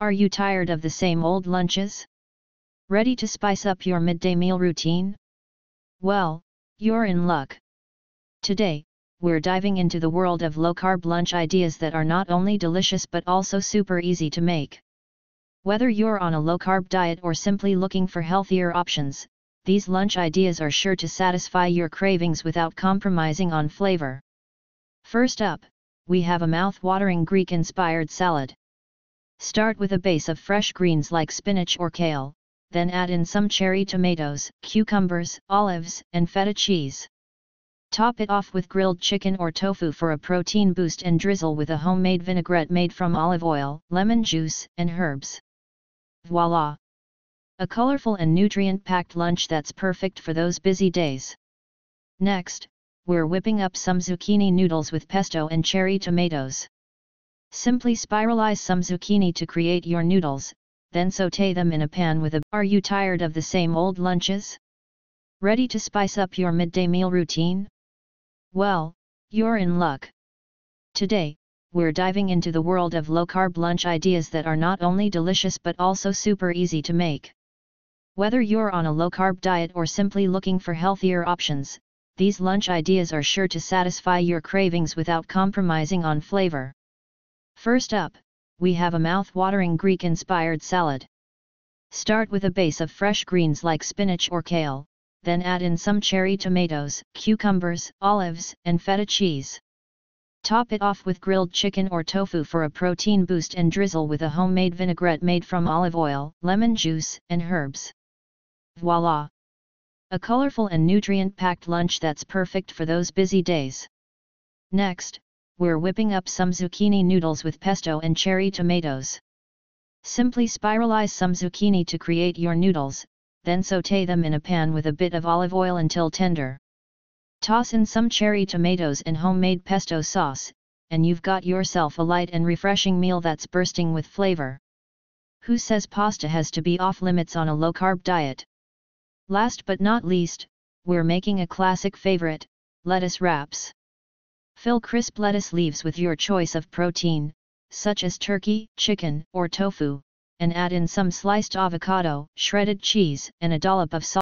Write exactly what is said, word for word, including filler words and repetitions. Are you tired of the same old lunches? Ready to spice up your midday meal routine? Well, you're in luck. Today, we're diving into the world of low-carb lunch ideas that are not only delicious but also super easy to make. Whether you're on a low-carb diet or simply looking for healthier options, these lunch ideas are sure to satisfy your cravings without compromising on flavor. First up, we have a mouth-watering Greek-inspired salad. Start with a base of fresh greens like spinach or kale, then add in some cherry tomatoes, cucumbers, olives, and feta cheese. Top it off with grilled chicken or tofu for a protein boost and drizzle with a homemade vinaigrette made from olive oil, lemon juice, and herbs. Voila! A colorful and nutrient-packed lunch that's perfect for those busy days. Next, we're whipping up some zucchini noodles with pesto and cherry tomatoes. Simply spiralize some zucchini to create your noodles, then sauté them in a pan with a... Are you tired of the same old lunches? Ready to spice up your midday meal routine? Well, you're in luck. Today, we're diving into the world of low-carb lunch ideas that are not only delicious but also super easy to make. Whether you're on a low-carb diet or simply looking for healthier options, these lunch ideas are sure to satisfy your cravings without compromising on flavor. First up, we have a mouth-watering Greek-inspired salad. Start with a base of fresh greens like spinach or kale, then add in some cherry tomatoes, cucumbers, olives, and feta cheese. Top it off with grilled chicken or tofu for a protein boost and drizzle with a homemade vinaigrette made from olive oil, lemon juice, and herbs. Voila! A colorful and nutrient-packed lunch that's perfect for those busy days. Next, we're whipping up some zucchini noodles with pesto and cherry tomatoes. Simply spiralize some zucchini to create your noodles, then sauté them in a pan with a bit of olive oil until tender. Toss in some cherry tomatoes and homemade pesto sauce, and you've got yourself a light and refreshing meal that's bursting with flavor. Who says pasta has to be off-limits on a low-carb diet? Last but not least, we're making a classic favorite, lettuce wraps. Fill crisp lettuce leaves with your choice of protein, such as turkey, chicken, or tofu, and add in some sliced avocado, shredded cheese, and a dollop of salt.